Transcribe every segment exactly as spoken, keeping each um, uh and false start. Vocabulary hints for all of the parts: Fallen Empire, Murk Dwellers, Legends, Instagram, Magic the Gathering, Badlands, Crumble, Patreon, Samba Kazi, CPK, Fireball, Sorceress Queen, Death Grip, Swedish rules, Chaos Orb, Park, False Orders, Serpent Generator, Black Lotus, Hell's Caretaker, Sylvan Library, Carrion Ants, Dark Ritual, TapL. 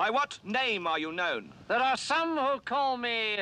By what name are you known? There are some who call me...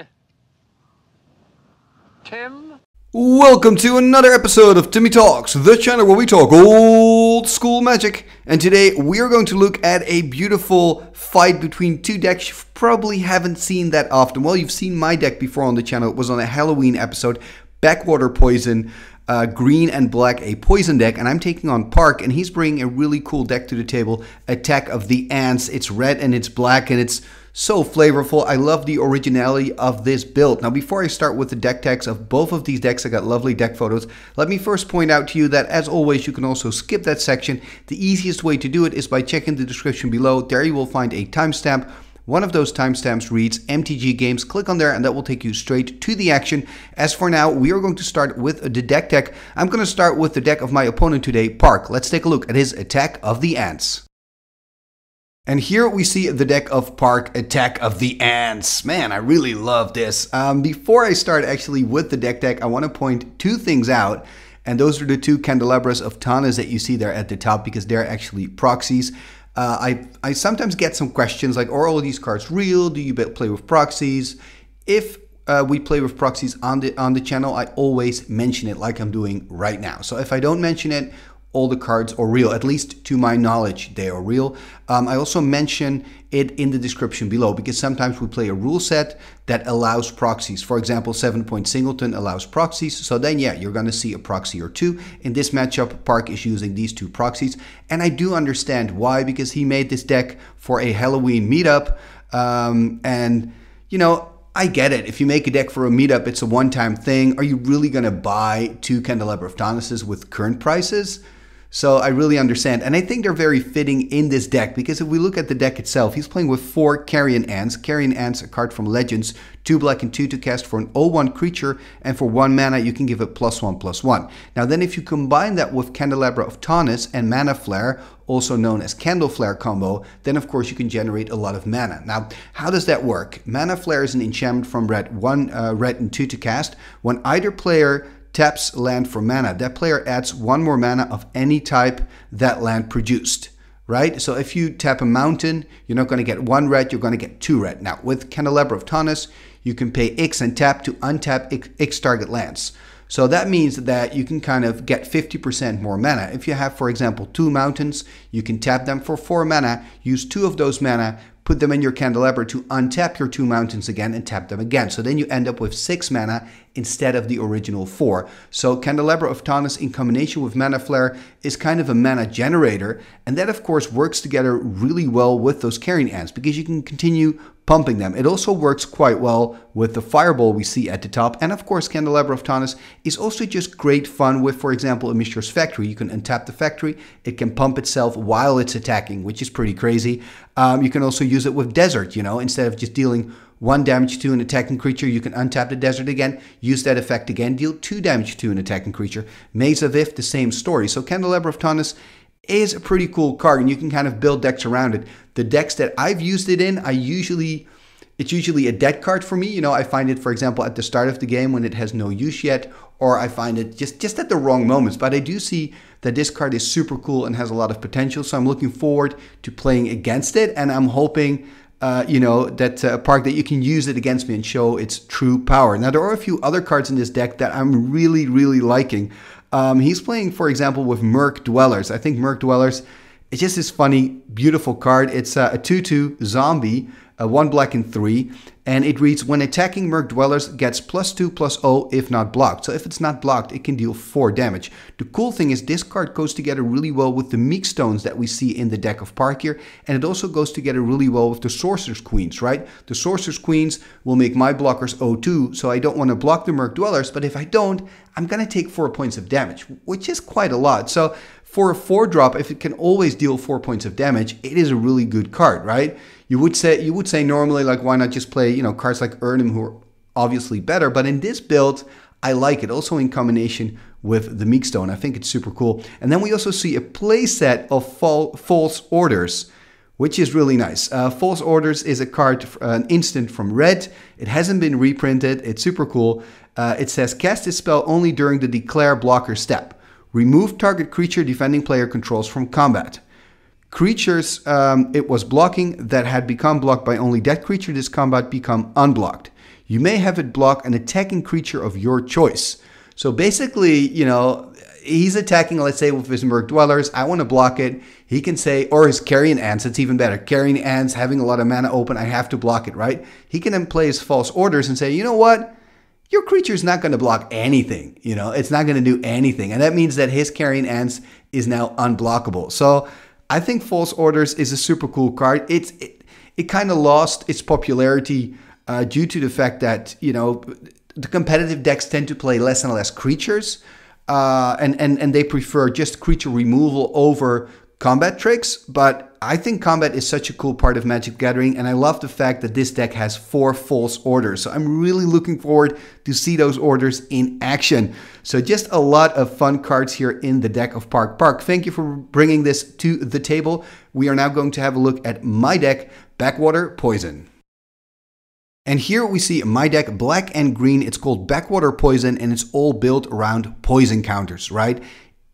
Tim? Welcome to another episode of Timmy Talks, the channel where we talk old school magic. And today we are going to look at a beautiful fight between two decks. You probably haven't seen that often. Well, you've seen my deck before on the channel. It was on a Halloween episode. Backwater Poison, uh, green and black, a poison deck, and I'm taking on Park, and he's bringing a really cool deck to the table, Attack of the Ants. It's red and it's black, and it's so flavorful. I love the originality of this build. Now, before I start with the deck tags of both of these decks, I got lovely deck photos. Let me first point out to you that, as always, you can also skip that section. The easiest way to do it is by checking the description below. There you will find a timestamp. One of those timestamps reads M T G Games. Click on there and that will take you straight to the action. As for now, we are going to start with the deck tech. I'm going to start with the deck of my opponent today, Park. Let's take a look at his Attack of the Ants. And here we see the deck of Park, Attack of the Ants. Man, I really love this. Um, before I start actually with the deck tech, I want to point two things out. And those are the two Candelabras of Tawnos that you see there at the top, because they're actually proxies. Uh, I, I sometimes get some questions like, are all of these cards real? Do you play with proxies? If uh, we play with proxies on the, on the channel, I always mention it, like I'm doing right now. So if I don't mention it, all the cards are real. At least to my knowledge, they are real. Um, I also mention it in the description below, because sometimes we play a rule set that allows proxies. For example, seven-point singleton allows proxies. So then, yeah, you're going to see a proxy or two. In this matchup, Park is using these two proxies. And I do understand why, because he made this deck for a Halloween meetup. Um, and, you know, I get it. If you make a deck for a meetup, it's a one-time thing. Are you really going to buy two Candelabra of Tawnos with current prices? So I really understand, and I think they're very fitting in this deck, because if we look at the deck itself, he's playing with four Carrion Ants. Carrion Ants, a card from Legends, two black and two to cast for an oh one creature, and for one mana you can give it plus one plus one. Now then, if you combine that with Candelabra of Tawnos and Mana Flare, also known as Candle Flare combo, then of course you can generate a lot of mana. Now, how does that work? Mana Flare is an enchantment from red, one uh, red and two to cast. When either player taps land for mana, that player adds one more mana of any type that land produced, right? So if you tap a mountain, you're not going to get one red, you're going to get two red. Now, with Candelabra of Tawnos, you can pay X and tap to untap X, X target lands. So that means that you can kind of get fifty percent more mana. If you have, for example, two mountains, you can tap them for four mana, use two of those mana, put them in your Candelabra to untap your two mountains again and tap them again. So then you end up with six mana instead of the original four. So Candelabra of Tawnos in combination with Mana Flare is kind of a mana generator. And that, of course, works together really well with those Carrion Ants, because you can continue pumping them. It also works quite well with the Fireball we see at the top. And, of course, Candelabra of Tawnos is also just great fun with, for example, a Mishra's Factory. You can untap the factory. It can pump itself while it's attacking, which is pretty crazy. Um, you can also use it with Desert, you know, instead of just dealing one damage to an attacking creature, you can untap the Desert again, use that effect again, deal two damage to an attacking creature. Maze of If, the same story. So Candelabra of Tawnos is a pretty cool card, and you can kind of build decks around it. The decks that I've used it in, I usually, it's usually a dead card for me. You know, I find it, for example, at the start of the game when it has no use yet, or I find it just, just at the wrong moments. But I do see that this card is super cool and has a lot of potential, so I'm looking forward to playing against it, and I'm hoping, uh, you know, that uh, Park, that you can use it against me and show its true power. Now, there are a few other cards in this deck that I'm really, really liking. Um, he's playing, for example, with Murk Dwellers. I think Murk Dwellers is just this funny, beautiful card. It's uh, a two two zombie, Uh, one black and three, and it reads, when attacking, Murk Dwellers gets plus two plus zero if not blocked. So if it's not blocked, it can deal four damage. The cool thing is this card goes together really well with the Meek Stones that we see in the deck of Park here, and it also goes together really well with the Sorceress Queens, right? The Sorceress Queens will make my blockers zero two, so I don't want to block the Murk Dwellers, but if I don't, I'm going to take four points of damage, which is quite a lot. So for a four drop, if it can always deal four points of damage, it is a really good card, right? You would say you would say normally, like, why not just play, you know, cards like Urnum, who are obviously better, but in this build, I like it. Also in combination with the Meek Stone, I think it's super cool. And then we also see a play set of Fal False Orders, which is really nice. Uh, False Orders is a card, uh, an instant from red. It hasn't been reprinted. It's super cool. Uh, it says, cast this spell only during the declare blocker step. Remove target creature defending player controls from combat. Creatures um, it was blocking that had become blocked by only that creature this combat become unblocked. You may have it block an attacking creature of your choice. So basically, you know, he's attacking, let's say, with his Murk Dwellers. I want to block it. He can say, or his Carrion Ants, it's even better. Carrion Ants having a lot of mana open, I have to block it, right? He can then play his False Orders and say, you know what? Your creature's not going to block anything. You know, it's not going to do anything. And that means that his Carrion Ants is now unblockable. So I think False Orders is a super cool card. It's, it it kind of lost its popularity uh, due to the fact that, you know, the competitive decks tend to play less and less creatures. Uh, and, and, and they prefer just creature removal over combat tricks. But I think combat is such a cool part of Magic the Gathering. And I love the fact that this deck has four False Orders. So I'm really looking forward to see those orders in action. So just a lot of fun cards here in the deck of Park. Park, thank you for bringing this to the table. We are now going to have a look at my deck, Backwater Poison. And here we see my deck, black and green. It's called Backwater Poison, and it's all built around poison counters, right?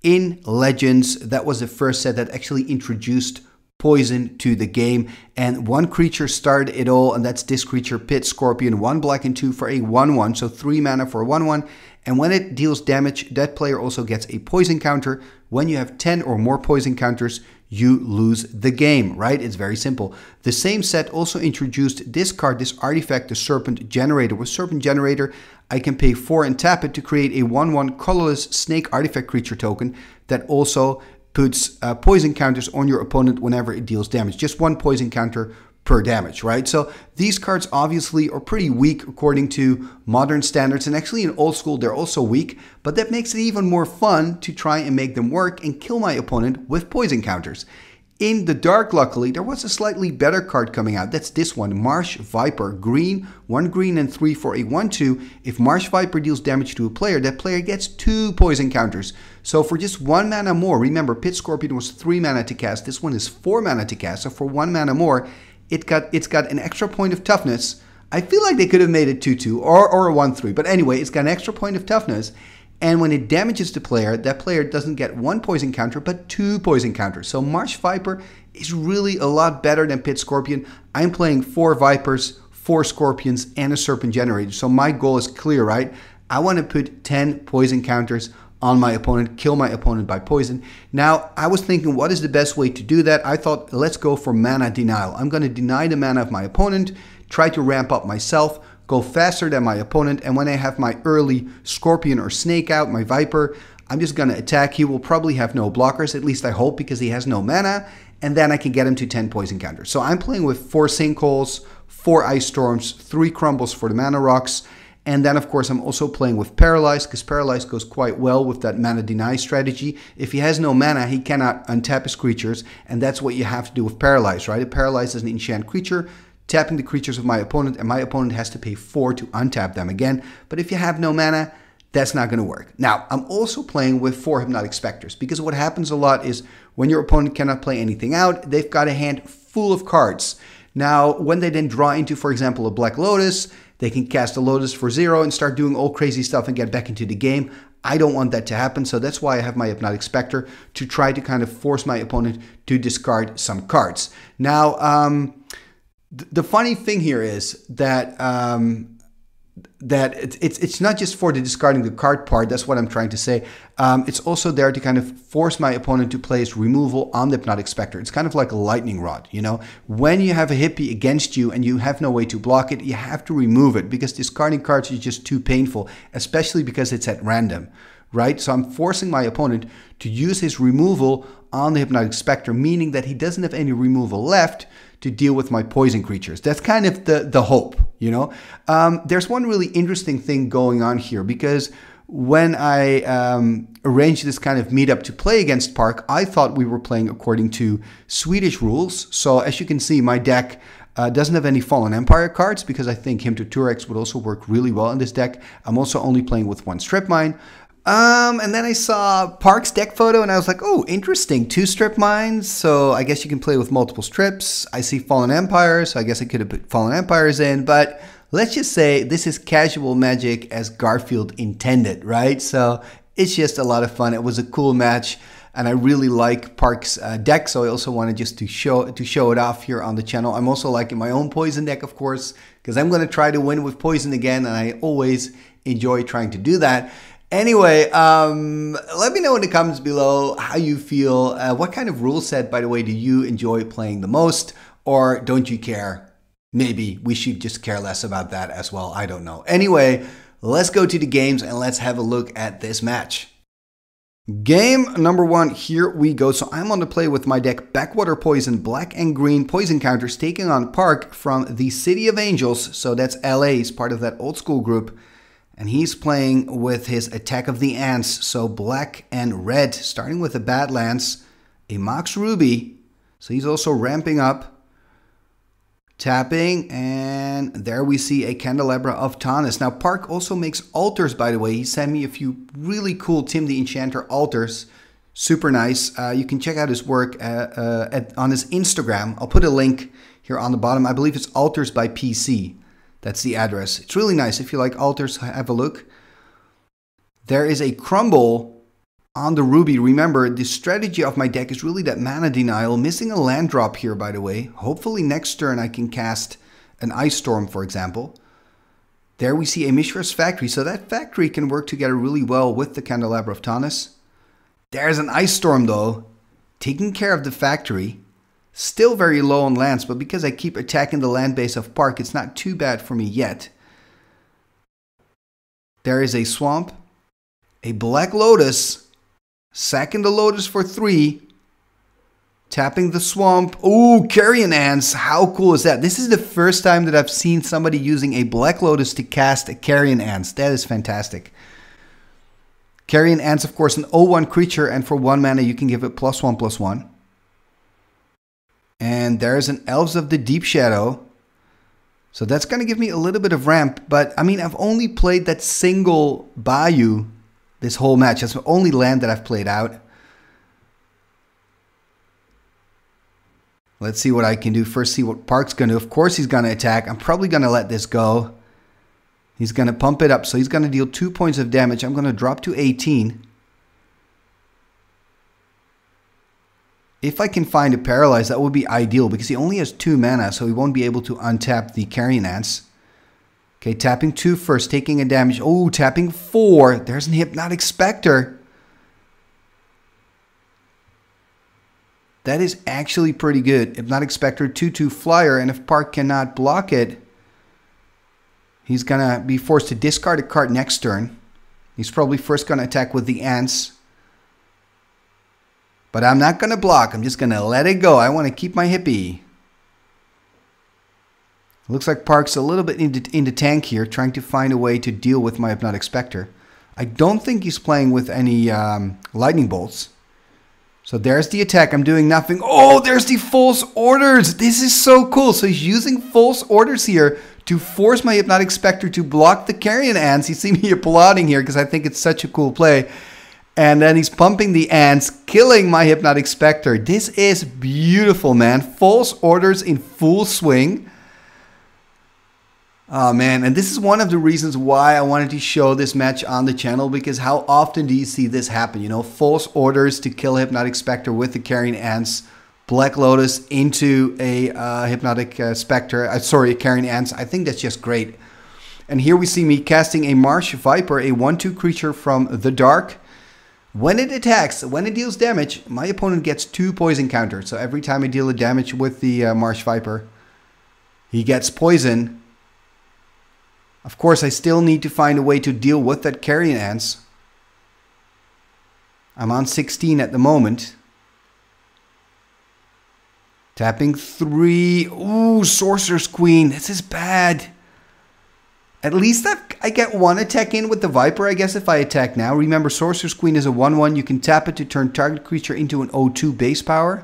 In Legends, that was the first set that actually introduced poison to the game. And one creature started it all, and that's this creature, Pit Scorpion, one black and two for a one one. So three mana for a one one. And when it deals damage, that player also gets a poison counter. When you have ten or more poison counters, you lose the game, right? It's very simple. The same set also introduced this card, this artifact, the Serpent Generator. With Serpent Generator, I can pay four and tap it to create a one one colorless snake artifact creature token that also puts uh, poison counters on your opponent whenever it deals damage. Just one poison counter per damage, right? So these cards obviously are pretty weak according to modern standards, and actually in old school they're also weak, but that makes it even more fun to try and make them work and kill my opponent with poison counters. In the dark, luckily, there was a slightly better card coming out. That's this one, Marsh Viper, green, one green and three for a one two. If Marsh Viper deals damage to a player, that player gets two poison counters. So for just one mana more, remember Pit Scorpion was three mana to cast, this one is four mana to cast, so for one mana more, It got, it's got an extra point of toughness. I feel like they could have made it two two or, or a one three. But anyway, it's got an extra point of toughness. And when it damages the player, that player doesn't get one poison counter, but two poison counters. So Marsh Viper is really a lot better than Pit Scorpion. I'm playing four Vipers, four Scorpions, and a Serpent Generator. So my goal is clear, right? I want to put ten poison counters on my opponent, kill my opponent by poison. Now, I was thinking, what is the best way to do that? I thought, let's go for mana denial. I'm going to deny the mana of my opponent, try to ramp up myself, go faster than my opponent, and when I have my early Scorpion or Snake out, my Viper, I'm just going to attack. He will probably have no blockers, at least I hope, because he has no mana, and then I can get him to ten poison counters. So I'm playing with four Sinkholes, four Ice Storms, three Crumbles for the mana rocks. And then, of course, I'm also playing with Paralyze, because Paralyze goes quite well with that mana deny strategy. If he has no mana, he cannot untap his creatures, and that's what you have to do with Paralyze, right? A Paralyze is an enchant creature, tapping the creatures of my opponent, and my opponent has to pay four to untap them again. But if you have no mana, that's not going to work. Now, I'm also playing with four Hypnotic Specters, because what happens a lot is when your opponent cannot play anything out, they've got a hand full of cards. Now, when they then draw into, for example, a Black Lotus, they can cast a Lotus for zero and start doing all crazy stuff and get back into the game. I don't want that to happen, so that's why I have my Hypnotic Specter to try to kind of force my opponent to discard some cards. Now, um, th the funny thing here is that um, that it's, it's it's not just for the discarding the card part. That's what I'm trying to say. Um, it's also there to kind of force my opponent to place removal on the Hypnotic Specter. It's kind of like a lightning rod, you know. When you have a hippie against you and you have no way to block it, you have to remove it, because discarding cards is just too painful, especially because it's at random, right? So I'm forcing my opponent to use his removal on the Hypnotic Specter, meaning that he doesn't have any removal left to deal with my poison creatures. That's kind of the, the hope, you know. Um, there's one really interesting thing going on here, because when I um, arranged this kind of meetup to play against Park, I thought we were playing according to Swedish rules. So as you can see, my deck uh, doesn't have any Fallen Empire cards, because I think Hymn to Turex would also work really well in this deck. I'm also only playing with one Strip Mine. Um, and then I saw Park's deck photo and I was like, oh, interesting, two Strip Mines, so I guess you can play with multiple strips. I see Fallen Empires, so I guess I could have put Fallen Empires in, but let's just say this is casual Magic as Garfield intended, right? So it's just a lot of fun. It was a cool match. and I really like Park's uh, deck, so I also wanted just to show to show it off here on the channel. I'm also liking my own poison deck, of course, because I'm going to try to win with poison again, and I always enjoy trying to do that. Anyway, um, let me know in the comments below how you feel. Uh, what kind of rule set, by the way, do you enjoy playing the most, or don't you care? Maybe we should just care less about that as well. I don't know. Anyway, let's go to the games and let's have a look at this match. Game number one, here we go. So I'm on the play with my deck Backwater Poison, black and green poison counters, taking on Park from the City of Angels. So that's L A, he's part of that old school group. And he's playing with his Attack of the Ants, so black and red, starting with the Badlands, a Mox Ruby. So he's also ramping up, tapping, and there we see a Candelabra of Tawnos. Now Park also makes altars, by the way. He sent me a few really cool Tim the Enchanter altars, super nice. Uh, you can check out his work uh, uh, at, on his Instagram. I'll put a link here on the bottom. I believe it's Altars by P C. That's the address. It's really nice. If you like altars, have a look. There is a Crumble on the Ruby. Remember, the strategy of my deck is really that mana denial. Missing a land drop here, by the way. Hopefully next turn I can cast an Ice Storm, for example. There we see a Mishra's Factory. So that factory can work together really well with the Candelabra of Tawnos. There's an Ice Storm, though. Taking care of the factory. Still very low on lands, but because I keep attacking the land base of Park, it's not too bad for me yet. There is a swamp, a Black Lotus, sacking the Lotus for three, tapping the swamp. Ooh, Carrion Ants, how cool is that? This is the first time that I've seen somebody using a Black Lotus to cast a Carrion Ants. That is fantastic. Carrion Ants, of course, an oh one creature, and for one mana you can give it plus one, plus one. And there's an Elves of the Deep Shadow. So that's going to give me a little bit of ramp. But, I mean, I've only played that single Bayou this whole match. That's the only land that I've played out. Let's see what I can do. First, see what Park's going to do. Of course, he's going to attack. I'm probably going to let this go. He's going to pump it up. So he's going to deal two points of damage. I'm going to drop to eighteen. If I can find a Paralyze, that would be ideal, because he only has two mana, so he won't be able to untap the Carrion Ants. Okay, tapping two first, taking a damage. Oh, tapping four. There's an Hypnotic Specter. That is actually pretty good. Hypnotic Specter, two two flyer, and if Park cannot block it, he's going to be forced to discard a card next turn. He's probably first going to attack with the Ants. But I'm not going to block. I'm just going to let it go. I want to keep my hippie. Looks like Park's a little bit in the, in the tank here, trying to find a way to deal with my Hypnotic Specter. I don't think he's playing with any um, lightning bolts. So there's the attack. I'm doing nothing. Oh, there's the False Orders. This is so cool. So he's using False Orders here to force my Hypnotic Specter to block the Carrion Ants. You see me applauding here because I think it's such a cool play. And then he's pumping the Ants, killing my Hypnotic Specter. This is beautiful, man. False Orders in full swing. Oh, man. And this is one of the reasons why I wanted to show this match on the channel, because how often do you see this happen? You know, False Orders to kill Hypnotic Specter with the Carrion Ants. Black Lotus into a uh, Hypnotic uh, Specter. Uh, sorry, Carrion Ants. I think that's just great. And here we see me casting a Marsh Viper, a one two creature from the Dark. When it attacks, when it deals damage, my opponent gets two poison counters. So every time I deal a damage with the uh, Marsh Viper, he gets poison. Of course, I still need to find a way to deal with that Carrion Ants. I'm on sixteen at the moment. Tapping three. Ooh, Sorceress Queen. This is bad. At least I've, I get one attack in with the Viper, I guess, if I attack now. Remember, Sorceress Queen is a one one. You can tap it to turn target creature into an oh two base power.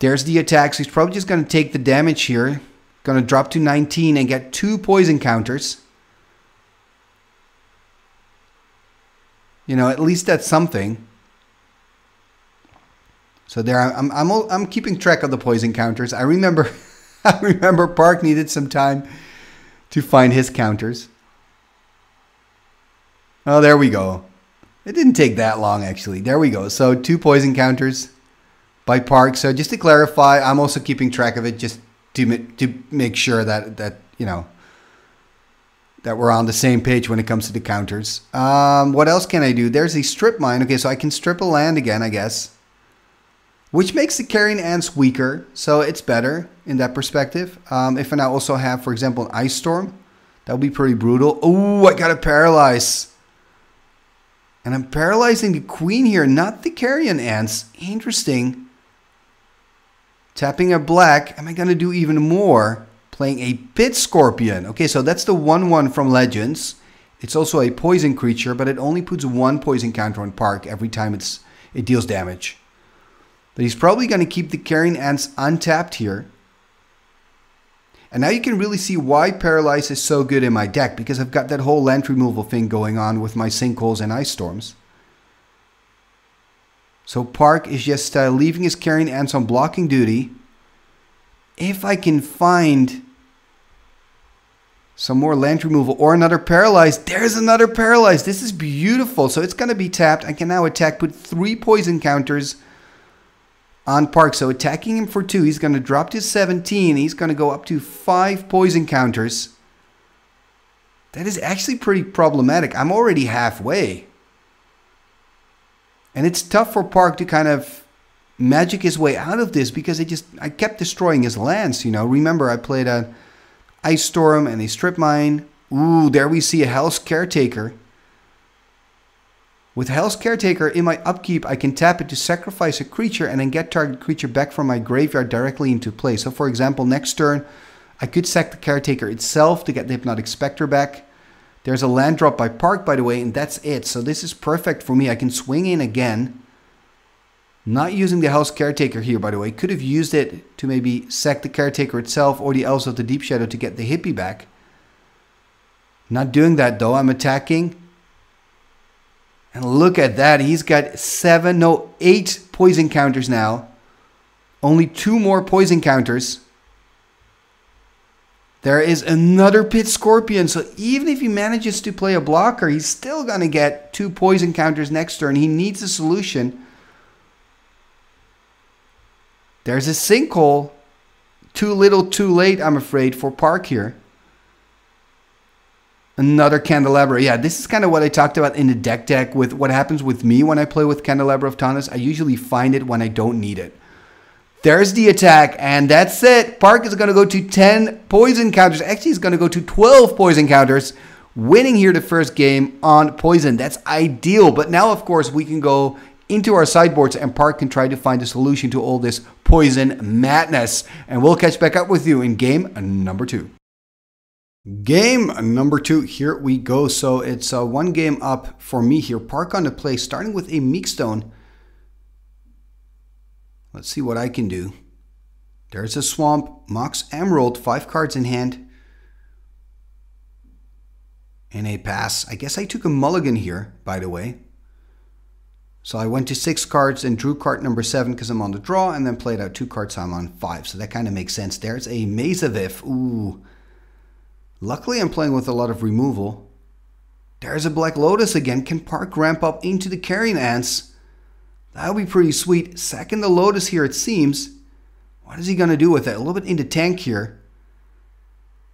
There's the attack, so he's probably just going to take the damage here. Going to drop to nineteen and get two poison counters. You know, at least that's something. So there, I'm, I'm, I'm keeping track of the poison counters. I remember, I remember Park needed some time to find his counters. Oh, there we go. It didn't take that long, actually. There we go. So two poison counters by Park. So just to clarify, I'm also keeping track of it just to to make sure that that you know that we're on the same page when it comes to the counters. Um, what else can I do? There's a strip mine. Okay, so I can strip a land again, I guess, which makes the Carrion Ants weaker. So it's better in that perspective. Um, if I now also have, for example, an Ice Storm, that would be pretty brutal. Oh, I got a Paralyze. And I'm paralyzing the queen here, not the Carrion Ants. Interesting. Tapping a black. Am I going to do even more? Playing a Pit Scorpion. Okay, so that's the one one from Legends. It's also a poison creature, but it only puts one poison counter on Park every time it's it deals damage. But he's probably going to keep the Carrion Ants untapped here. And now you can really see why Paralyze is so good in my deck, because I've got that whole land removal thing going on with my Sinkholes and Ice Storms. So Park is just uh, leaving his Carrion Ants on blocking duty. If I can find some more land removal or another Paralyze, there's another Paralyze. This is beautiful. So it's going to be tapped. I can now attack, put three poison counters on Park. So attacking him for two, he's going to drop to seventeen. He's going to go up to five poison counters. That is actually pretty problematic. I'm already halfway. And it's tough for Park to kind of magic his way out of this, because I just I kept destroying his lands, you know. Remember, I played an Ice Storm and a Strip Mine. Ooh, there we see a Hell's Caretaker. With Hell's Caretaker, in my upkeep, I can tap it to sacrifice a creature and then get target creature back from my graveyard directly into play. So, for example, next turn, I could sack the Caretaker itself to get the Hypnotic Specter back. There's a land drop by Park, by the way, and that's it. So this is perfect for me. I can swing in again. Not using the Hell's Caretaker here, by the way. Could have used it to maybe sack the Caretaker itself or the Elves of the Deep Shadow to get the hippie back. Not doing that, though. I'm attacking. And look at that, he's got seven, no, eight poison counters now. Only two more poison counters. There is another Pit Scorpion, so even if he manages to play a blocker, he's still going to get two poison counters next turn. He needs a solution. There's a Sinkhole. Too little, too late, I'm afraid, for Park here. Another Candelabra. Yeah, this is kind of what I talked about in the deck deck with what happens with me when I play with Candelabra of Tawnos. I usually find it when I don't need it. There's the attack, and that's it. Park is going to go to ten poison counters. Actually, he's going to go to twelve poison counters, winning here the first game on poison. That's ideal. But now, of course, we can go into our sideboards, and Park can try to find a solution to all this poison madness. And we'll catch back up with you in game number two. Game number two, here we go. So it's uh, one game up for me here. Park on the play, starting with a Meekstone. Let's see what I can do. There's a Swamp, Mox Emerald, five cards in hand. And a pass. I guess I took a mulligan here, by the way. So I went to six cards and drew card number seven because I'm on the draw, and then played out two cards, so I'm on five. So that kind of makes sense. There's a Maze of If. Ooh. Luckily, I'm playing with a lot of removal. There's a Black Lotus again. Can Park ramp up into the Carrion Ants? That would be pretty sweet. Second the Lotus here, it seems. What is he going to do with it? A little bit in the tank here.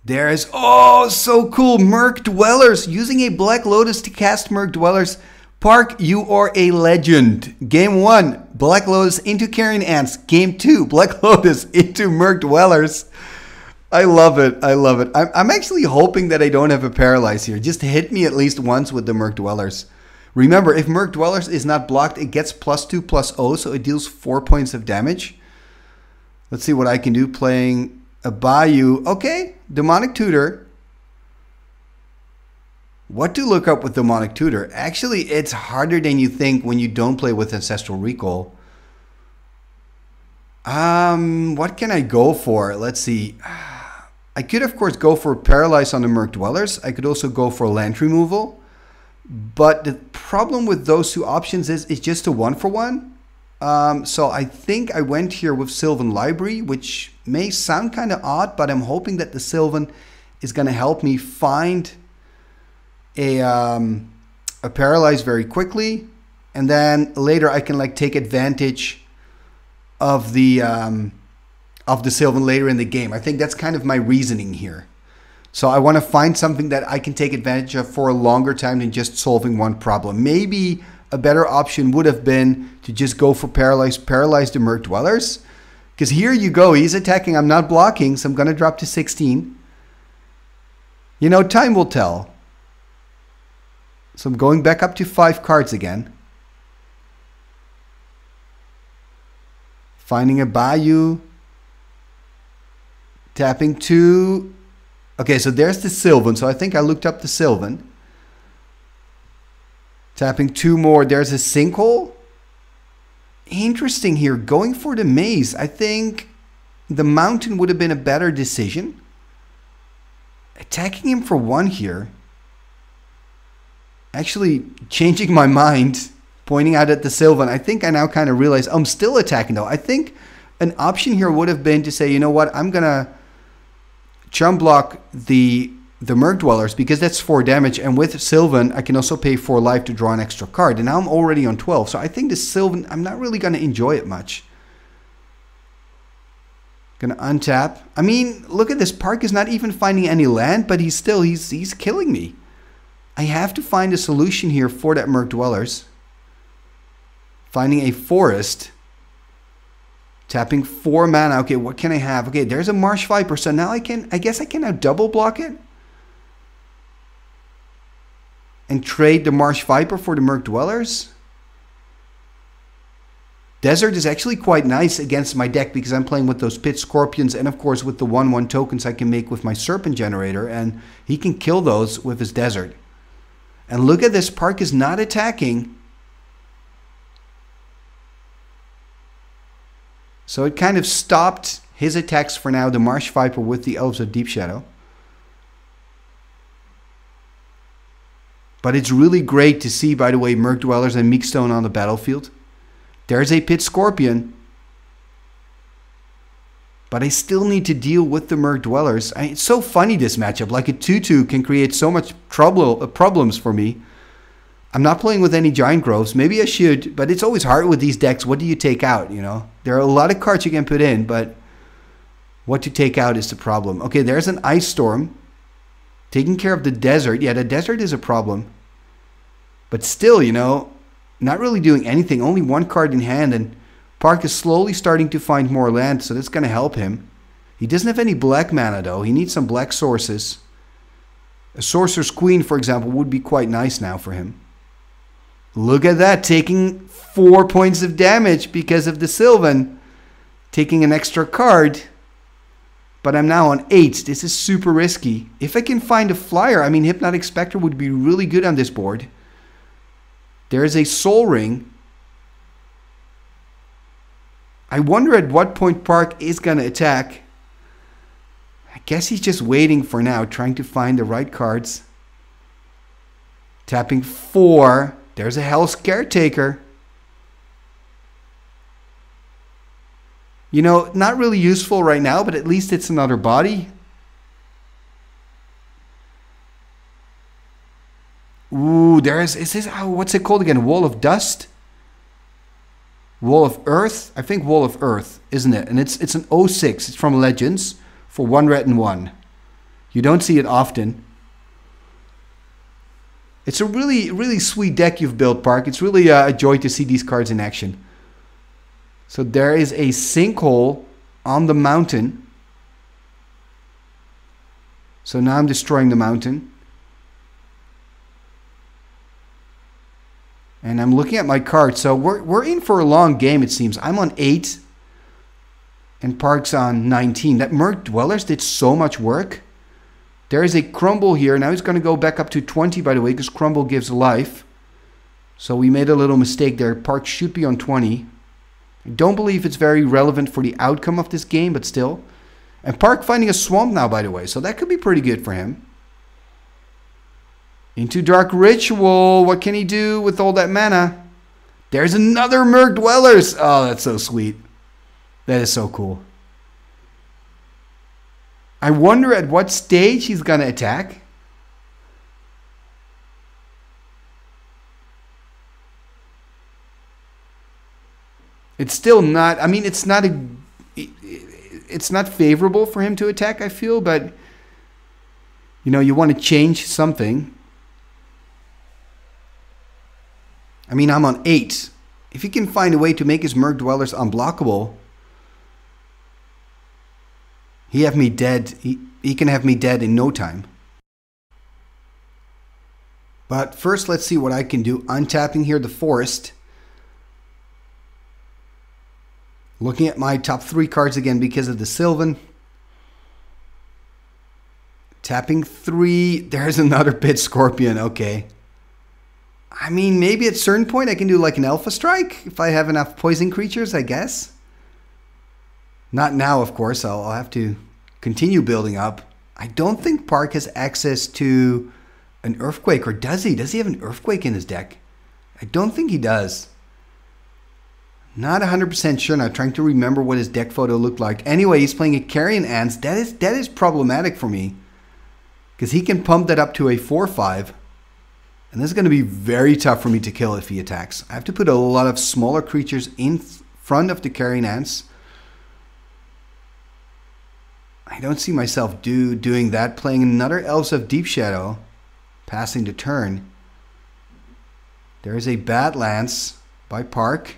There's... Oh, so cool! Murk Dwellers! Using a Black Lotus to cast Murk Dwellers. Park, you are a legend. Game one, Black Lotus into Carrion Ants. Game two, Black Lotus into Murk Dwellers. I love it. I love it. I'm, I'm actually hoping that I don't have a Paralyze here. Just hit me at least once with the Murk Dwellers. Remember, if Murk Dwellers is not blocked, it gets plus two plus oh, so it deals four points of damage. Let's see what I can do playing a Bayou. Okay, Demonic Tutor. What to look up with Demonic Tutor? Actually, it's harder than you think when you don't play with Ancestral Recall. Um, what can I go for? Let's see. I could, of course, go for Paralyze on the Murk Dwellers. I could also go for land removal. But the problem with those two options is it's just a one-for-one. One. Um, so I think I went here with Sylvan Library, which may sound kind of odd, but I'm hoping that the Sylvan is going to help me find a, um, a Paralyze very quickly, and then later I can like take advantage of the um, of the Sylvan later in the game. I think that's kind of my reasoning here. So I want to find something that I can take advantage of for a longer time than just solving one problem. Maybe a better option would have been to just go for Paralyze, Paralyze the Murk Dwellers. Because here you go, he's attacking, I'm not blocking, so I'm going to drop to sixteen. You know, time will tell. So I'm going back up to five cards again. Finding a Bayou. Tapping two. Okay, so there's the Sylvan. So I think I looked up the Sylvan. Tapping two more. There's a Sinkhole. Interesting here. Going for the Maze. I think the Mountain would have been a better decision. Attacking him for one here. Actually changing my mind. Pointing out at the Sylvan. I think I now kind of realize I'm still attacking though. I think an option here would have been to say, you know what, I'm going to jump block the the Murk Dwellers because that's four damage, and with Sylvan I can also pay four life to draw an extra card, and now I'm already on twelve, so I think the Sylvan, I'm not really going to enjoy it much. Gonna untap. I mean, look at this, Park is not even finding any land, but he's still he's he's killing me. I have to find a solution here for that Murk Dwellers. Finding a forest. Tapping four mana. Okay, what can I have? Okay, there's a Marsh Viper. So now I can, I guess I can now double block it. And trade the Marsh Viper for the Murk Dwellers. Desert is actually quite nice against my deck because I'm playing with those Pit Scorpions. And of course with the one one tokens I can make with my Serpent Generator. And he can kill those with his Desert. And look at this. Park is not attacking. So it kind of stopped his attacks for now, the Marsh Viper with the Elves of Deep Shadow. But it's really great to see, by the way, Murk Dwellers and Meekstone on the battlefield. There's a Pit Scorpion. But I still need to deal with the Murk Dwellers. I mean, it's so funny, this matchup. Like a two two can create so much trouble, uh, problems for me. I'm not playing with any Giant Groves. Maybe I should, but it's always hard with these decks. What do you take out, you know? There are a lot of cards you can put in, but what to take out is the problem. Okay, there's an Ice Storm. Taking care of the Desert. Yeah, the Desert is a problem. But still, you know, not really doing anything. Only one card in hand, and Park is slowly starting to find more land, so that's going to help him. He doesn't have any black mana, though. He needs some black sources. A Sorceress Queen, for example, would be quite nice now for him. Look at that, taking four points of damage because of the Sylvan. Taking an extra card. But I'm now on eight. This is super risky. If I can find a flyer, I mean, Hypnotic Specter would be really good on this board. There is a Soul Ring. I wonder at what point Park is going to attack. I guess he's just waiting for now, trying to find the right cards. Tapping four. There's a Hell's Caretaker. You know, not really useful right now, but at least it's another body. Ooh, there's, is this, oh, what's it called again? Wall of Dust? Wall of Earth? I think Wall of Earth, isn't it? And it's, it's an oh six. It's from Legends for one red and one. You don't see it often. It's a really, really sweet deck you've built, Park. It's really uh, a joy to see these cards in action. So there is a Sinkhole on the Mountain. So now I'm destroying the Mountain. And I'm looking at my cards. So we're, we're in for a long game, it seems. I'm on eight. And Park's on nineteen. That Murk Dwellers did so much work. There is a Crumble here. Now he's going to go back up to twenty, by the way, because Crumble gives life. So we made a little mistake there. Park should be on twenty. I don't believe it's very relevant for the outcome of this game, but still. And Park finding a swamp now, by the way. So that could be pretty good for him. Into Dark Ritual. What can he do with all that mana? There's another Murk Dwellers. Oh, that's so sweet. That is so cool. I wonder at what stage he's going to attack. It's still not, I mean, it's not a, it's not favorable for him to attack, I feel, but, you know, you want to change something. I mean, I'm on eight. If he can find a way to make his Murk Dwellers unblockable, he have me dead. He, he can have me dead in no time. But first, let's see what I can do. Untapping here the forest. Looking at my top three cards again because of the Sylvan. Tapping three. There's another Pit Scorpion. Okay. I mean, maybe at a certain point I can do like an Alpha Strike if I have enough poison creatures, I guess. Not now, of course. I'll, I'll have to continue building up. I don't think Park has access to an Earthquake, or does he? Does he have an Earthquake in his deck? I don't think he does. Not one hundred percent sure now. Trying to remember what his deck photo looked like. Anyway, he's playing a Carrion Ants. That is, that is problematic for me. Because he can pump that up to a four five. And this is going to be very tough for me to kill if he attacks. I have to put a lot of smaller creatures in front of the Carrion Ants. I don't see myself do doing that. Playing another Elves of Deep Shadow. Passing the turn. There is a Badlands by Park.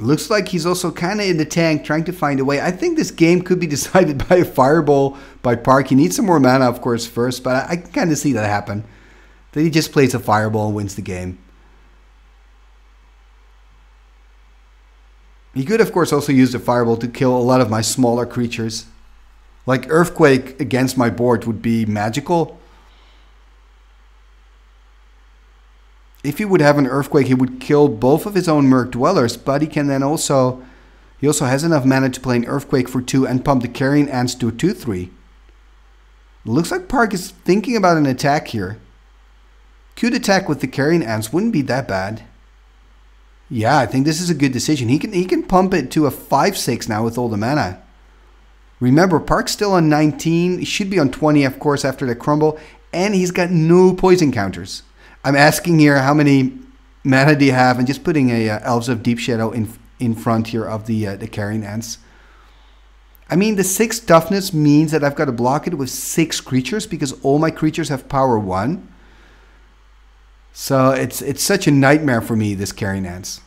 Looks like he's also kind of in the tank, trying to find a way. I think this game could be decided by a Fireball by Park. He needs some more mana, of course, first, but I can kind of see that happen. That he just plays a Fireball and wins the game. He could, of course, also use the Fireball to kill a lot of my smaller creatures. Like Earthquake against my board would be magical. If he would have an Earthquake, he would kill both of his own Murk Dwellers, but he can then also... He also has enough mana to play an Earthquake for two and pump the Carrion Ants to a two three. Looks like Park is thinking about an attack here. Cute attack with the Carrion Ants wouldn't be that bad. Yeah, I think this is a good decision. He can he can pump it to a five six now with all the mana. Remember, Park's still on nineteen. He should be on twenty, of course, after the crumble. And he's got no poison counters. I'm asking here how many mana do you have and just putting a uh, Elves of Deep Shadow in in front here of the, uh, the Carrion Ants. I mean, the six toughness means that I've got to block it with six creatures because all my creatures have power one. So it's it's such a nightmare for me, this Carrion Ants.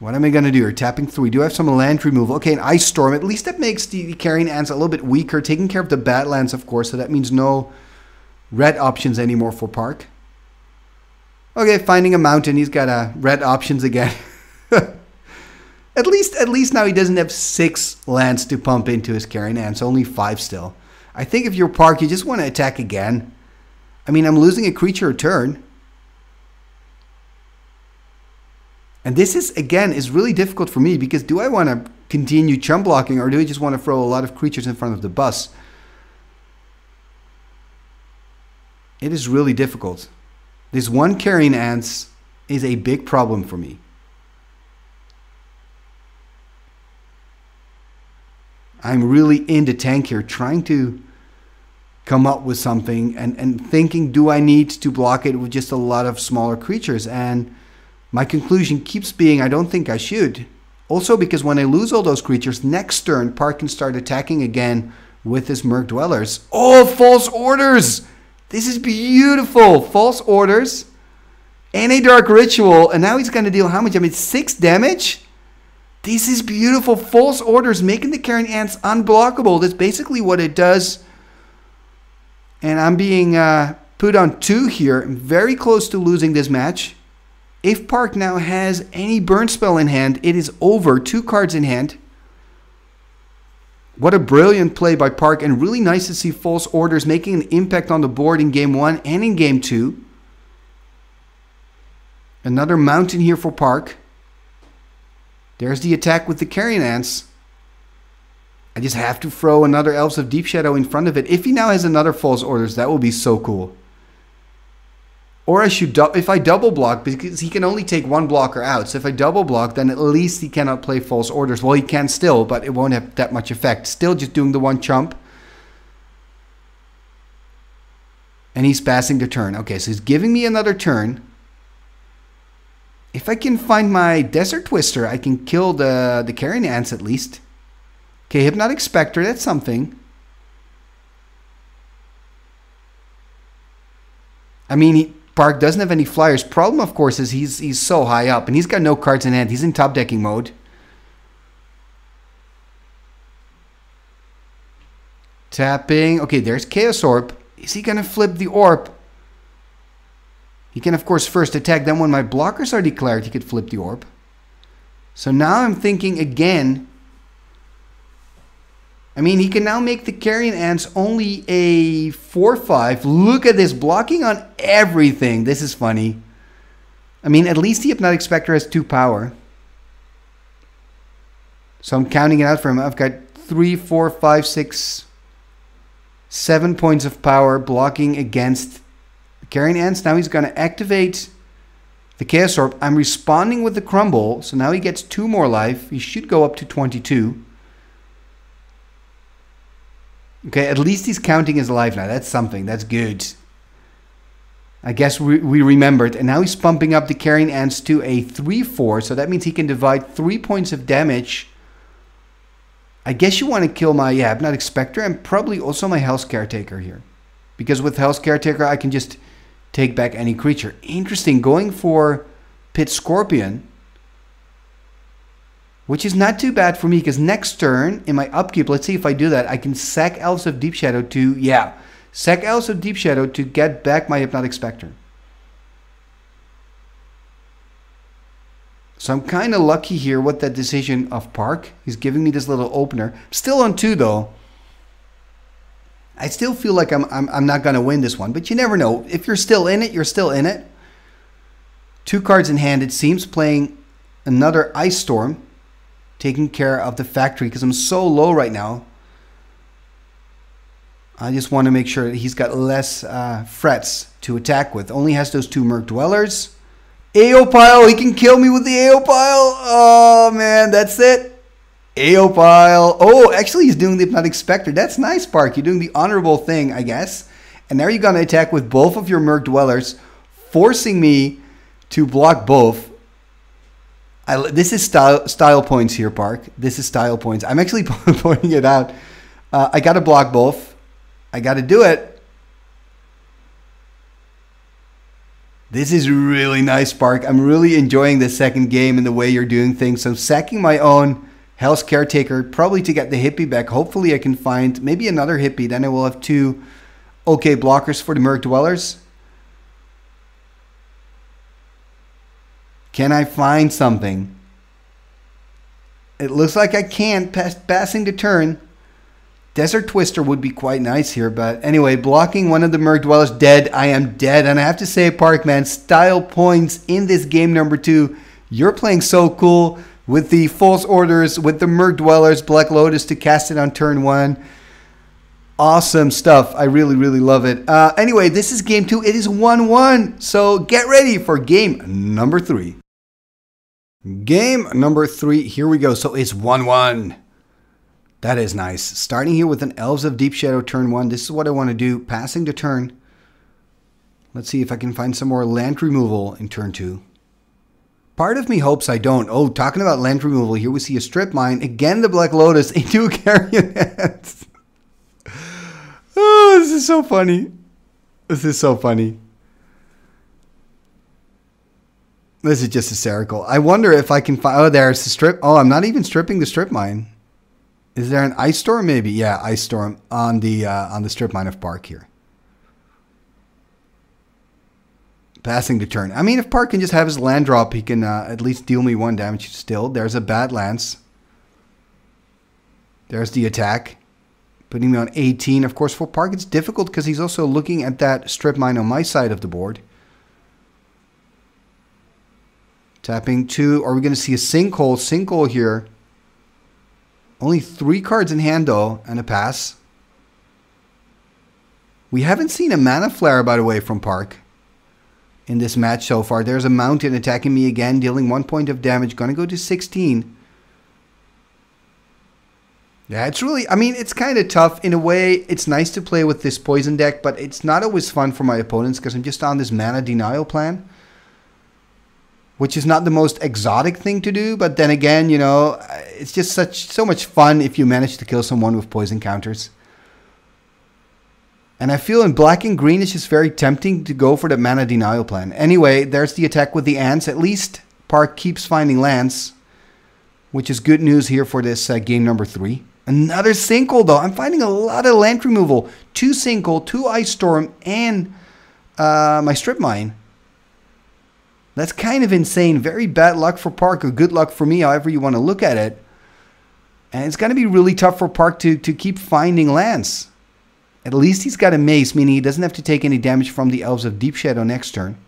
What am I going to do here? Tapping three. Do I have some land removal? Okay, an Ice Storm. At least that makes the Carrion Ants a little bit weaker. Taking care of the Badlands, of course, so that means no red options anymore for Park. Okay, finding a mountain. He's got uh, red options again. at least at least now he doesn't have six lands to pump into his Carrion Ants. Only five still. I think if you're Park, you just want to attack again. I mean, I'm losing a creature a turn. And this is, again, is really difficult for me because do I want to continue chump blocking or do I just want to throw a lot of creatures in front of the bus? It is really difficult. This one Carrion Ants is a big problem for me. I'm really in the tank here trying to come up with something and, and thinking, do I need to block it with just a lot of smaller creatures? And my conclusion keeps being, I don't think I should. Also because when I lose all those creatures, next turn, Park can start attacking again with his Murk Dwellers. Oh, False Orders! This is beautiful! False Orders and a Dark Ritual. And now he's going to deal how much? I mean, six damage? This is beautiful. False Orders making the Carrion Ants unblockable. That's basically what it does. And I'm being uh, put on two here. I'm very close to losing this match. If Park now has any burn spell in hand, it is over. Two cards in hand. What a brilliant play by Park. And really nice to see False Orders making an impact on the board in game one and in game two. Another mountain here for Park. There's the attack with the Carrion Ants. I just have to throw another Elves of Deep Shadow in front of it. If he now has another False Orders, that will be so cool. Or I should, if I double block, because he can only take one blocker out. So if I double block, then at least he cannot play False Orders. Well, he can still, but it won't have that much effect. Still just doing the one chump. And he's passing the turn. Okay, so he's giving me another turn. If I can find my Desert Twister, I can kill the, the Carrion Ants at least. Okay, Hypnotic Specter, that's something. I mean, he, Park doesn't have any flyers. Problem, of course, is he's, he's so high up, and he's got no cards in hand. He's in top decking mode. Tapping. Okay, there's Chaos Orb. Is he going to flip the Orb? He can, of course, first attack. Then when my blockers are declared, he could flip the Orb. So now I'm thinking again. I mean, he can now make the Carrion Ants only a four five. Look at this. Blocking on everything. This is funny. I mean, at least the Hypnotic Specter has two power. So I'm counting it out for him. I've got three, four, five, six, seven points of power blocking against the Carrion Ants. Now he's going to activate the Chaos Orb. I'm responding with the Crumble. So now he gets two more life. He should go up to twenty-two. Okay, at least he's counting his life now. That's something. That's good. I guess we, we remembered. And now he's pumping up the Carrion Ants to a three four. So that means he can divide three points of damage. I guess you want to kill my yeah, Hypnotic Specter and probably also my Hell's Caretaker here. Because with Hell's Caretaker, I can just take back any creature. Interesting. Going for Pit Scorpion. Which is not too bad for me, because next turn, in my upkeep, let's see if I do that, I can sack Elves of Deep Shadow to, yeah, sack Elves of Deep Shadow to get back my Hypnotic Specter. So I'm kind of lucky here with that decision of Park. He's giving me this little opener. Still on two, though. I still feel like I'm, I'm, I'm not going to win this one, but you never know. If you're still in it, you're still in it. Two cards in hand, it seems, playing another Ice Storm. Taking care of the factory because I'm so low right now. I just want to make sure that he's got less uh, frets to attack with. Only has those two Murk Dwellers. Aeolipile, he can kill me with the Aeolipile. Oh man, that's it. Aeolipile. Oh, actually he's doing the Hypnotic Specter. That's nice, Park. You're doing the honorable thing, I guess. And now you're going to attack with both of your Murk Dwellers, forcing me to block both. I, this is style, style points here, Park. This is style points. I'm actually pointing it out. Uh, I got to block both. I got to do it. This is really nice, Park. I'm really enjoying this second game and the way you're doing things. So I'm sacking my own Hell's Caretaker, probably to get the hippie back. Hopefully I can find maybe another hippie. Then I will have two okay blockers for the Murk Dwellers. Can I find something? It looks like I can't. Pass, passing the turn. Desert Twister would be quite nice here. But anyway, blocking one of the Murk Dwellers. Dead. I am dead. And I have to say, Parkman, style points in this game number two. You're playing so cool with the False Orders, with the Murk Dwellers, Black Lotus to cast it on turn one. Awesome stuff. I really, really love it. Uh, anyway, this is game two. It is one one. So get ready for game number three. Game number three, here we go. So it's one one. That is nice. Starting here with an Elves of Deep Shadow turn one. This is what I want to do. Passing the turn. Let's see if I can find some more land removal in turn two. Part of me hopes I don't. Oh, talking about land removal, here we see a Strip Mine. Again, the Black Lotus into a Carrion Ants. Oh, this is so funny. This is so funny. This is just hysterical. I wonder if I can find... Oh, there's the strip... Oh, I'm not even stripping the Strip Mine. Is there an Ice Storm maybe? Yeah, Ice Storm on the, uh, on the Strip Mine of Park here. Passing the turn. I mean, if Park can just have his land drop, he can uh, at least deal me one damage still. There's a Badlands. There's the attack. Putting me on eighteen. Of course, for Park, it's difficult because he's also looking at that Strip Mine on my side of the board. Tapping two. Are we going to see a sinkhole? Sinkhole here. Only three cards in hand, though, and a pass. We haven't seen a Mana Flare, by the way, from Park in this match so far. There's a mountain attacking me again, dealing one point of damage. Going to go to sixteen. Yeah, it's really, I mean, it's kind of tough. In a way, it's nice to play with this poison deck, but it's not always fun for my opponents because I'm just on this mana denial plan, which is not the most exotic thing to do. But then again, you know, it's just such so much fun if you manage to kill someone with poison counters. And I feel in black and green, it's just very tempting to go for the mana denial plan. Anyway, there's the attack with the ants. At least Park keeps finding lands, which is good news here for this uh, game number three. Another sinkhole, though. I'm finding a lot of land removal. Two sinkhole, two ice storm, and uh, my strip mine. That's kind of insane. Very bad luck for Park, or good luck for me, however you want to look at it. And it's going to be really tough for Park to, to keep finding lands. At least he's got a maze, meaning he doesn't have to take any damage from the Elves of Deep Shadow next turn.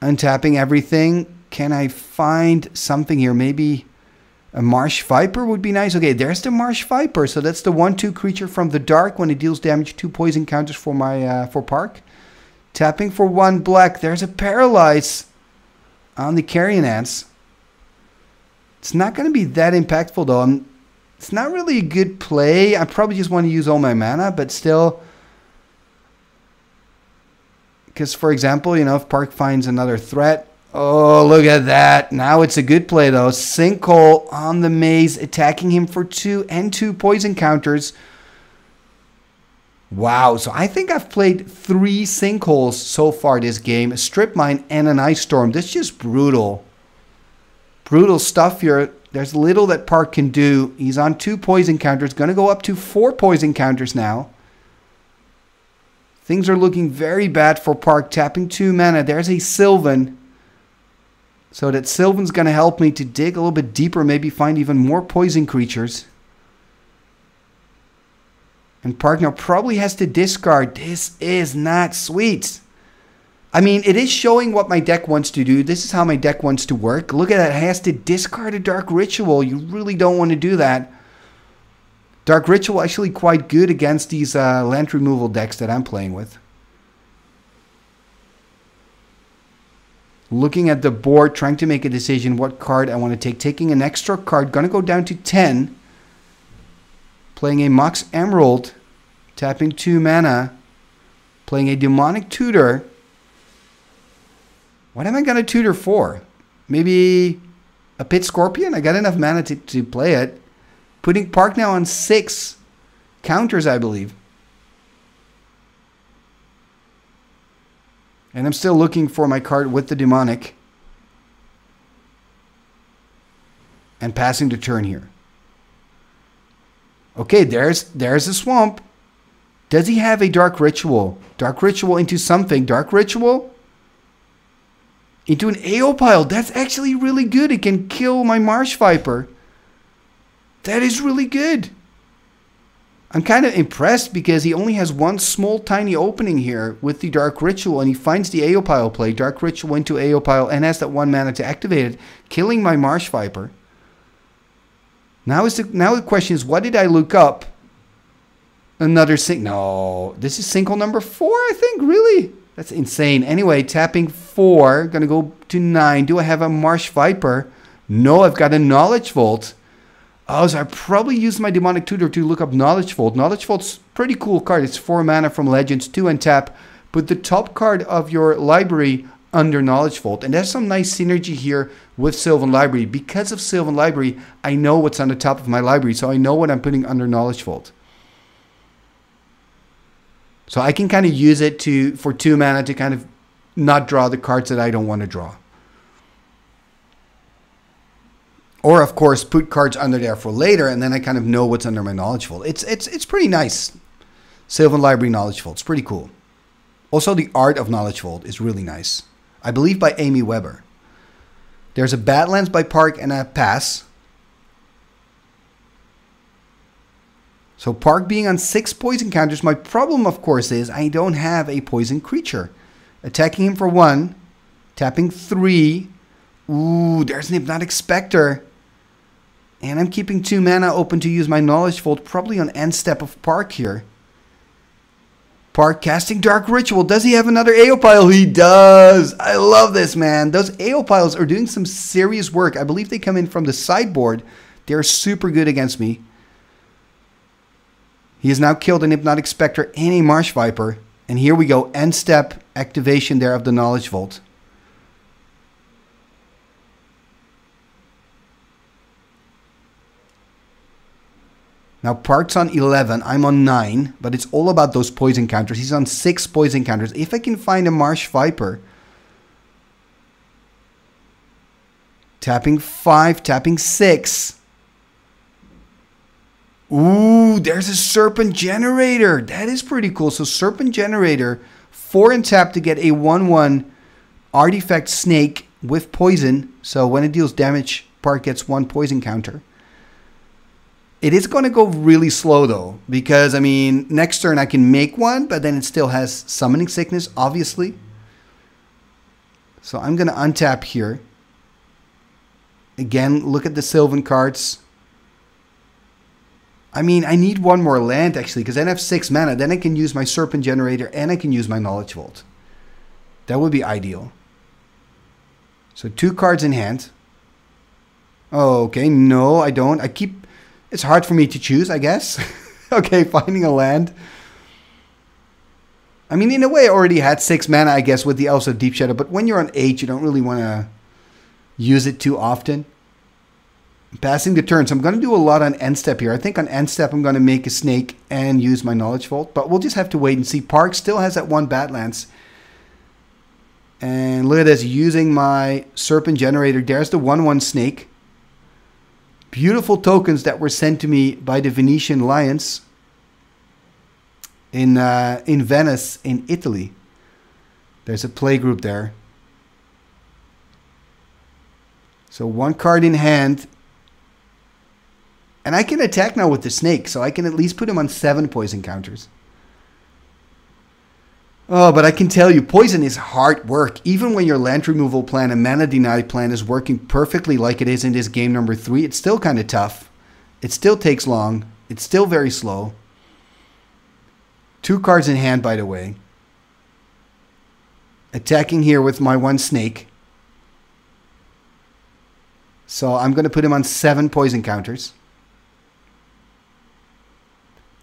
Untapping everything. Can I find something here? Maybe a Marsh Viper would be nice. Okay, there's the Marsh Viper. So that's the one two creature from the dark. When it deals damage, two poison counters for my uh, for Park. Tapping for one black. There's a Paralyze on the Carrion Ants. It's not going to be that impactful, though. I'm, it's not really a good play. I probably just want to use all my mana, but still. Because, for example, you know, if Park finds another threat. Oh, look at that. Now it's a good play, though. Sinkhole on the maze, attacking him for two and two poison counters. Wow. So I think I've played three sinkholes so far this game. A strip mine and an ice storm. That's just brutal. Brutal stuff here. There's little that Park can do. He's on two poison counters. Going to go up to four poison counters now. Things are looking very bad for Park. Tapping two mana. There's a Sylvan. So that Sylvan's going to help me to dig a little bit deeper, maybe find even more poison creatures. And Park now probably has to discard. This is not sweet. I mean, it is showing what my deck wants to do. This is how my deck wants to work. Look at that. It has to discard a Dark Ritual. You really don't want to do that. Dark Ritual is actually quite good against these uh, land removal decks that I'm playing with. Looking at the board, trying to make a decision what card I want to take. Taking an extra card, going to go down to ten. Playing a Mox Emerald, tapping two mana. Playing a Demonic Tutor. What am I going to tutor for? Maybe a Pit Scorpion? I got enough mana to, to play it. Putting Park now on six counters, I believe. And I'm still looking for my card with the demonic. And passing the turn here. Okay, there's there's a swamp. Does he have a Dark Ritual? Dark Ritual into something. Dark Ritual into an Aeolipile. That's actually really good. It can kill my Marsh Viper. That is really good. I'm kind of impressed because he only has one small tiny opening here with the Dark Ritual, and he finds the Aeolipile play. Dark Ritual into Aeolipile and has that one mana to activate it, killing my Marsh Viper. Now is the now the question is, what did I look up? Another sink. No, this is sinkhole number four, I think. Really? That's insane. Anyway, tapping four, gonna go to nine. Do I have a Marsh Viper? No, I've got a Knowledge Vault. Oh, so I probably used my Demonic Tutor to look up Knowledge Vault. Knowledge Vault's a pretty cool card. It's four mana from Legends, two and tap. Put the top card of your library under Knowledge Vault. And there's some nice synergy here with Sylvan Library. Because of Sylvan Library, I know what's on the top of my library. So I know what I'm putting under Knowledge Vault. So I can kind of use it to for two mana to kind of not draw the cards that I don't want to draw. Or, of course, put cards under there for later, and then I kind of know what's under my Knowledge Vault. It's it's it's pretty nice. Sylvan Library Knowledge Vault. It's pretty cool. Also, the art of Knowledge Vault is really nice. I believe by Amy Weber. There's a Badlands by Park and a pass. So Park being on six poison counters. My problem, of course, is I don't have a poison creature. Attacking him for one. Tapping three. Ooh, there's an Hypnotic Specter. And I'm keeping two mana open to use my Knowledge Vault, probably on end step of Park here. Park casting Dark Ritual. Does he have another Aeolipile? He does. I love this, man. Those Aeolipiles are doing some serious work. I believe they come in from the sideboard. They're super good against me. He has now killed an Hypnotic Specter and a Marsh Viper. And here we go. End step. Activation there of the Knowledge Vault. Now Park's on eleven. I'm on nine. But it's all about those poison counters. He's on six poison counters. If I can find a Marsh Viper. Tapping five. Tapping six. Ooh, there's a Serpent Generator. That is pretty cool. So Serpent Generator, four and tap to get a one one artifact snake with poison. So when it deals damage, Park gets one poison counter. It is going to go really slow though, because I mean, next turn I can make one, but then it still has Summoning Sickness, obviously. So I'm going to untap here. Again, look at the Sylvan cards. I mean, I need one more land, actually, because then I have six mana. Then I can use my Serpent Generator, and I can use my Knowledge Vault. That would be ideal. So two cards in hand. Oh, okay. No, I don't. I keep... It's hard for me to choose, I guess. Okay, finding a land. I mean, in a way, I already had six mana, I guess, with the Elves of Deep Shadow. But when you're on eight, you don't really want to use it too often. Passing the turn. So I'm going to do a lot on end step here. I think on end step I'm going to make a snake and use my Knowledge Vault. But we'll just have to wait and see. Park still has that one Badlands. And look at this. Using my Serpent Generator. There's the one one snake. Beautiful tokens that were sent to me by the Venetian Lions in, uh, in Venice in Italy. There's a play group there. So one card in hand. And I can attack now with the snake, so I can at least put him on seven poison counters. Oh, but I can tell you, poison is hard work. Even when your land removal plan and mana deny plan is working perfectly like it is in this game number three, it's still kind of tough. It still takes long. It's still very slow. Two cards in hand, by the way. Attacking here with my one snake. So I'm going to put him on seven poison counters.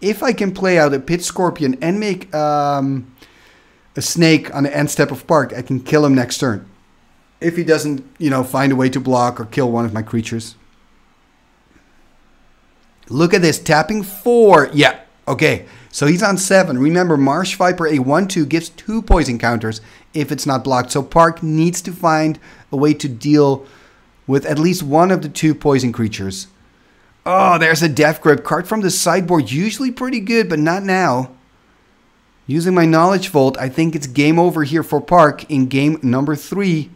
If I can play out a Pit Scorpion and make um, a snake on the end step of Park, I can kill him next turn. If he doesn't, you know, find a way to block or kill one of my creatures. Look at this. Tapping four. Yeah. Okay. So he's on seven. Remember, Marsh Viper, a one two gives two poison counters if it's not blocked. So Park needs to find a way to deal with at least one of the two poison creatures. Oh, there's a Death Grip card from the sideboard. Usually pretty good, but not now. Using my Knowledge Vault, I think it's game over here for Park in game number three.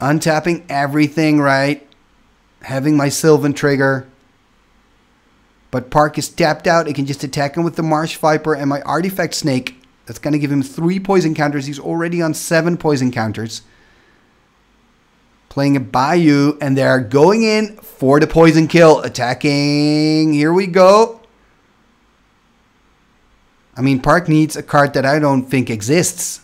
Untapping everything, right? Having my Sylvan trigger. But Park is tapped out. It can just attack him with the Marsh Viper and my Artifact Snake. That's going to give him three poison counters. He's already on seven poison counters. Playing a Bayou, and they're going in for the poison kill. Attacking. Here we go. I mean, Park needs a card that I don't think exists.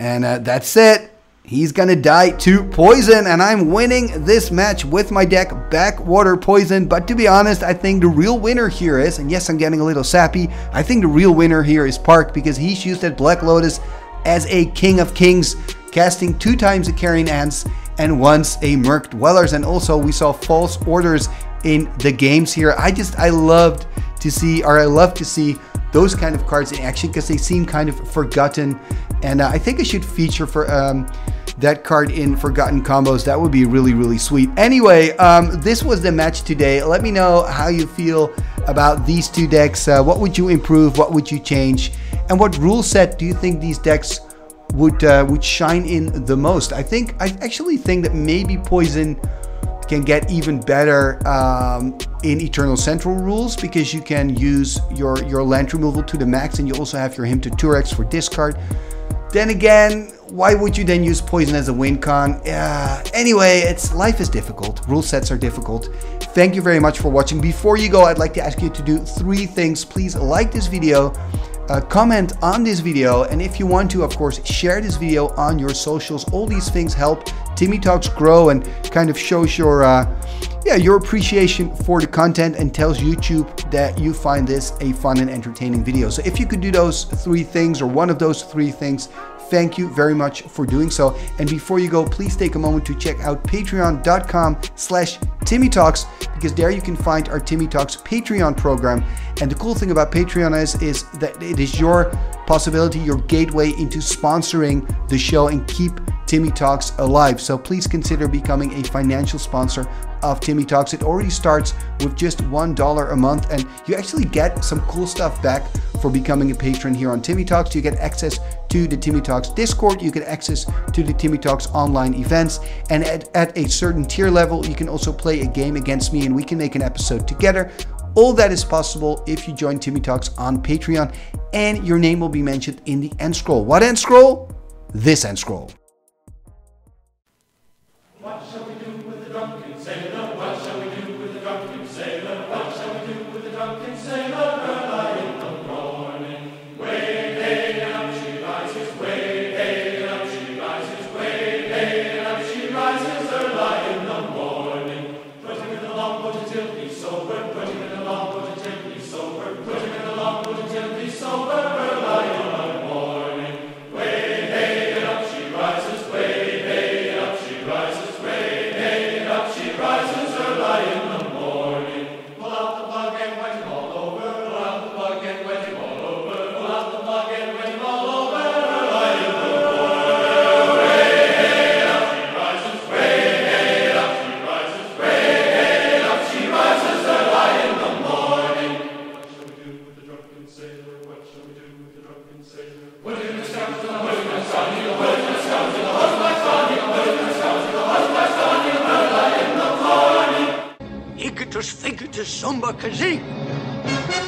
And uh, that's it. He's going to die to poison, and I'm winning this match with my deck, Backwater Poison. But to be honest, I think the real winner here is, and yes, I'm getting a little sappy, I think the real winner here is Park, because he's used that Black Lotus as a King of Kings, casting two times a Carrion Ants and once a Murk Dwellers, and also we saw False Orders in the games here. I just, I loved to see, or I love to see those kind of cards in action, because they seem kind of forgotten, and uh, I think I should feature for um, that card in Forgotten Combos. That would be really, really sweet. Anyway, um, this was the match today. Let me know how you feel about these two decks. Uh, what would you improve? What would you change? And what rule set do you think these decks would uh, would shine in the most? I think I actually think that maybe poison can get even better um, in Eternal Central rules, because you can use your your land removal to the max, and you also have your Hymn to Turex for discard. Then again, why would you then use poison as a win con? Uh, anyway, it's life is difficult. Rule sets are difficult. Thank you very much for watching. Before you go, I'd like to ask you to do three things. Please like this video. Uh, comment on this video, and if you want to, of course, share this video on your socials. All these things help Timmy Talks grow and kind of shows your uh, yeah your appreciation for the content and tells YouTube that you find this a fun and entertaining video. So if you could do those three things or one of those three things, thank you very much for doing so. And before you go, please take a moment to check out patreon dot com slash Timmy Talks, because there you can find our Timmy Talks Patreon program. And the cool thing about Patreon is, is that it is your possibility, your gateway into sponsoring the show and keep Timmy Talks alive. So please consider becoming a financial sponsor of Timmy Talks. It already starts with just one dollar a month, and you actually get some cool stuff back for becoming a patron here on Timmy Talks. You get access to the Timmy Talks Discord, you get access to the Timmy Talks online events, and at, at a certain tier level, you can also play a game against me and we can make an episode together. All that is possible if you join Timmy Talks on Patreon, and your name will be mentioned in the end scroll. What end scroll? This end scroll. Just think it is Samba Kazi.